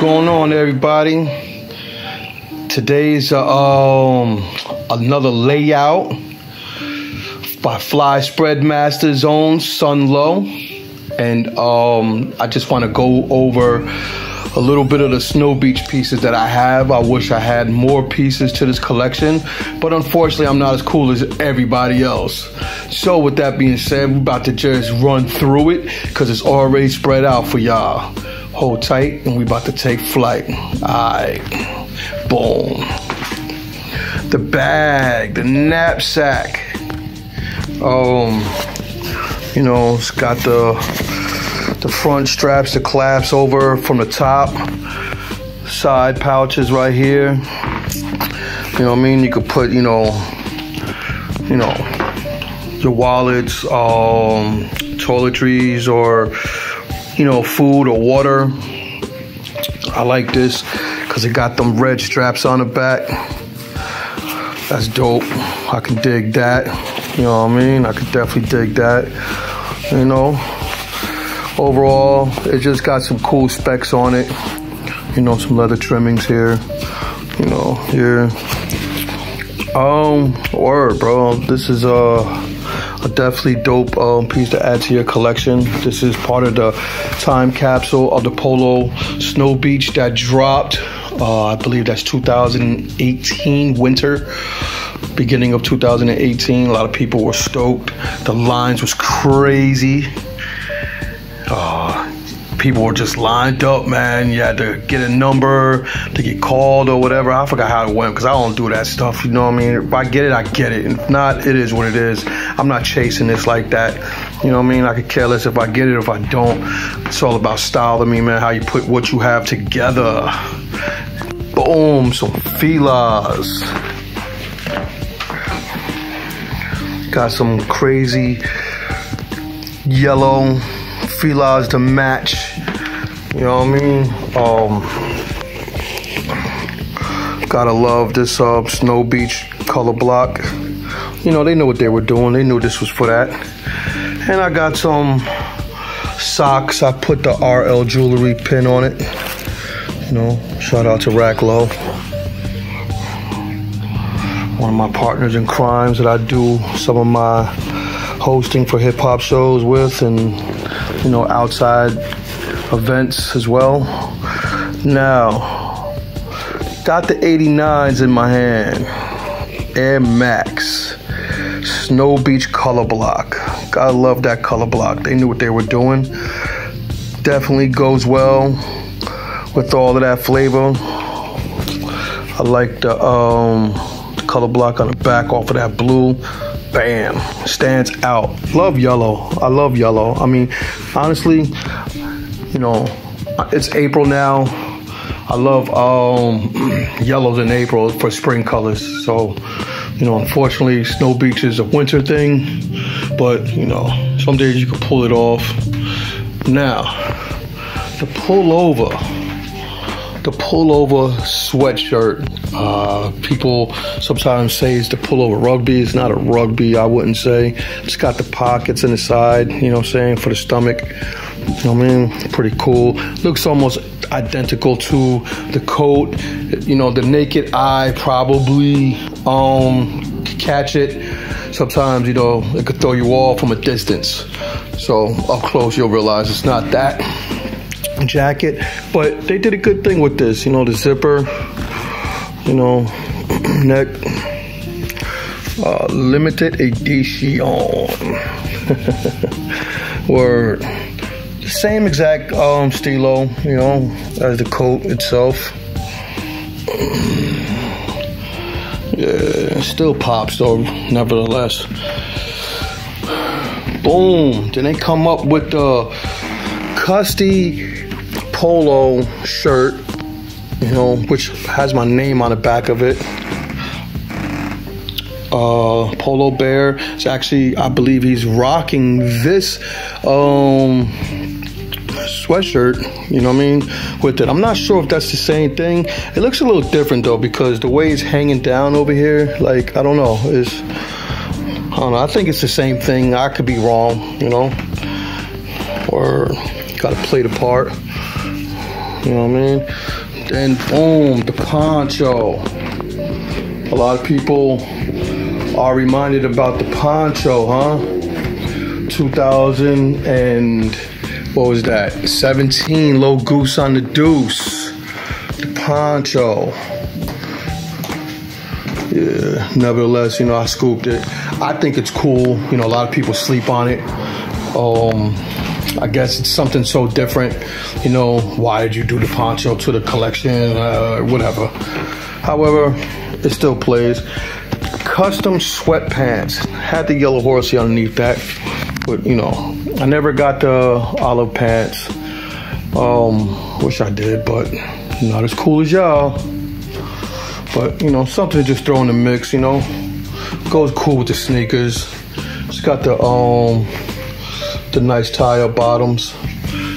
going on, everybody? Today's another layout by Fly Spread Masters on Sun Low, and I just want to go over a little bit of the Snow Beach pieces that I have. I wish I had more pieces to this collection, but unfortunately I'm not as cool as everybody else. So with that being said, we're about to just run through it because it's already spread out for y'all. Hold tight and we about to take flight. Alright. Boom. The bag, the knapsack. You know, it's got the front straps, the clasps over from the top, side pouches right here. You know what I mean? You could put, you know, your wallets, toiletries, or food or water. I like this because it got them red straps on the back. That's dope. I can dig that. You know what I mean? I could definitely dig that. You know, overall, it just got some cool specs on it. You know, some leather trimmings here. You know, here. Word, bro. This is a definitely dope piece to add to your collection. This is part of the time capsule of the Polo Snow Beach that dropped. I believe that's 2018 winter, beginning of 2018. A lot of people were stoked. The lines was crazy. People were just lined up, man. You had to get a number to get called or whatever. I forgot how it went because I don't do that stuff. You know what I mean? If I get it, I get it. If not, it is what it is. I'm not chasing this like that. You know what I mean? I could care less if I get it or if I don't. It's all about style to me, man. How you put what you have together. Boom. Some Filas. Got some crazy yellow Filas to match, you know what I mean? Gotta love this Snow Beach color block. You know, they know what they were doing. They knew this was for that. And I got some socks. I put the RL jewelry pin on it. You know, shout out to Rack Low, one of my partners in crimes that I do some of my hosting for hip hop shows with, and you know, outside events as well. Now, got the 89s in my hand. Air Max. Snow Beach color block. Gotta love that color block. They knew what they were doing. Definitely goes well with all of that flavor. I like the color block on the back off of that blue. Bam, stands out. Love yellow. I love yellow. I mean, honestly, you know, it's April now. I love yellows in April for spring colors. So, you know, unfortunately, Snow Beach is a winter thing, but you know, some days you can pull it off. Now, the pullover. The pullover sweatshirt. People sometimes say it's the pullover rugby. It's not a rugby, I wouldn't say. It's got the pockets in the side, you know what I'm saying, for the stomach. You know what I mean? Pretty cool. Looks almost identical to the coat. You know, the naked eye probably catch it. Sometimes, you know, it could throw you off from a distance. So up close, you'll realize it's not that jacket, but they did a good thing with this. You know, the zipper, you know, neck, limited edition. Word. The same exact stilo, you know, as the coat itself. Yeah, still pops though, nevertheless. Boom. Then they come up with the Custy Polo Shirt, you know, which has my name on the back of it. Polo Bear. It's actually, I believe he's rocking this sweatshirt, you know what I mean, with it. I'm not sure if that's the same thing. It looks a little different though, because the way it's hanging down over here, like, I don't know. I think it's the same thing. I could be wrong, you know. Or gotta play the part. you know what I mean? Then boom, the poncho. A lot of people are reminded about the poncho, huh? 2000 and what was that? 17, Lil Goose on the deuce. The poncho. Yeah, nevertheless, you know, I scooped it. I think it's cool. You know, a lot of people sleep on it. I guess it's something so different. You know, why did you do the poncho to the collection? Whatever. However, it still plays. Custom sweatpants. Had the yellow horsey underneath that. But, you know, I never got the olive pants. Wish I did, but not as cool as y'all. But, you know, something to just throw in the mix, you know. Goes cool with the sneakers. It's got the nice tie-up bottoms.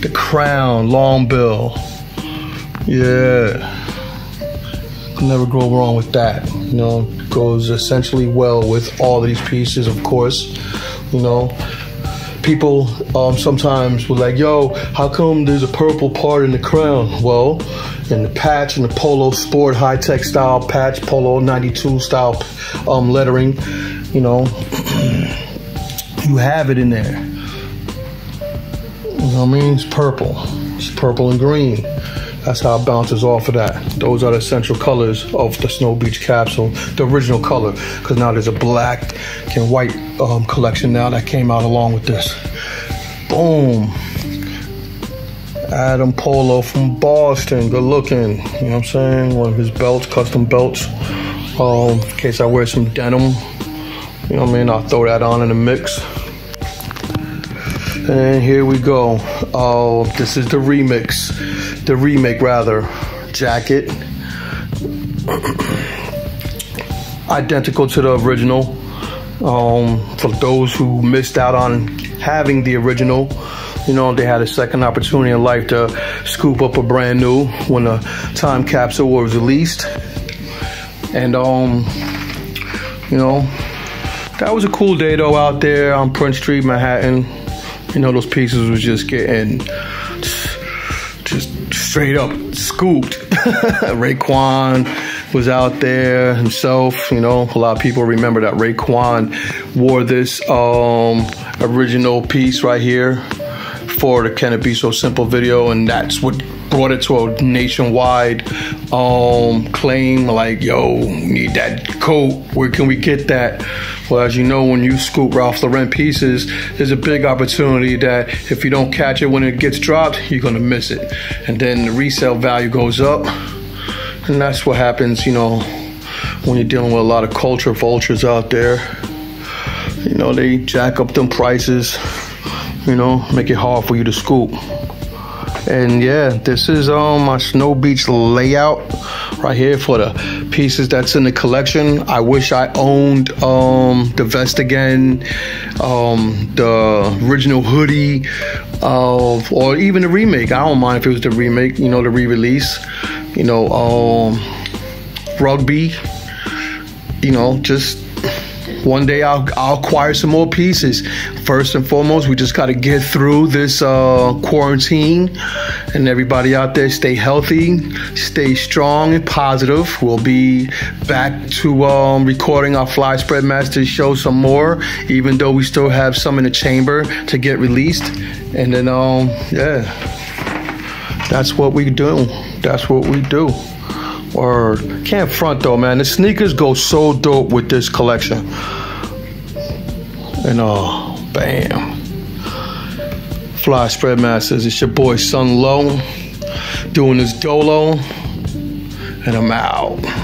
The crown, long bill. Yeah. Can never go wrong with that. You know, goes essentially well with all these pieces, of course. You know, people sometimes were like, yo, how come there's a purple part in the crown? Well, in the patch, in the Polo Sport high-tech style patch, Polo 92 style lettering, you know, you have it in there. You know what I mean? It's purple. It's purple and green. That's how it bounces off of that. Those are the essential colors of the Snow Beach capsule, the original color, because now there's a black and white collection now that came out along with this. Boom. Adam Polo from Boston, good looking, you know what I'm saying? One of his belts, custom belts. In case I wear some denim, you know what I mean? I'll throw that on in the mix. And here we go. Oh, this is the remix, the remake rather, jacket. Identical to the original. For those who missed out on having the original, you know, they had a second opportunity in life to scoop up a brand new when the time capsule was released. And, you know, that was a cool day, though, out there on Prince Street, Manhattan. You know, those pieces was just getting just straight up scooped. Raekwon was out there himself. You know, a lot of people remember that Raekwon wore this original piece right here for the Can It Be So Simple video, and that's what brought it to a nationwide claim, like, yo, need that coat, where can we get that? Well, as you know, when you scoop Ralph Lauren pieces, there's a big opportunity that if you don't catch it when it gets dropped, you're gonna miss it. And then the resale value goes up, and that's what happens, you know, when you're dealing with a lot of culture vultures out there. You know, they jack up them prices, you know, make it hard for you to scoop. And yeah, this is my Snow Beach layout right here for the pieces that's in the collection. I wish I owned the vest again, the original hoodie, or even the remake. I don't mind if it was the remake, you know, the re-release, you know, rugby, you know, just one day I'll acquire some more pieces. First and foremost, we just gotta get through this quarantine, and everybody out there, stay healthy, stay strong and positive. We'll be back to recording our Fly Spread Masters show some more, even though we still have some in the chamber to get released. And then, yeah, that's what we do. That's what we do. Or can't front though, man. The sneakers go so dope with this collection. And bam. Fly Spread Masters. It's your boy Sun Low doing this dolo, and I'm out.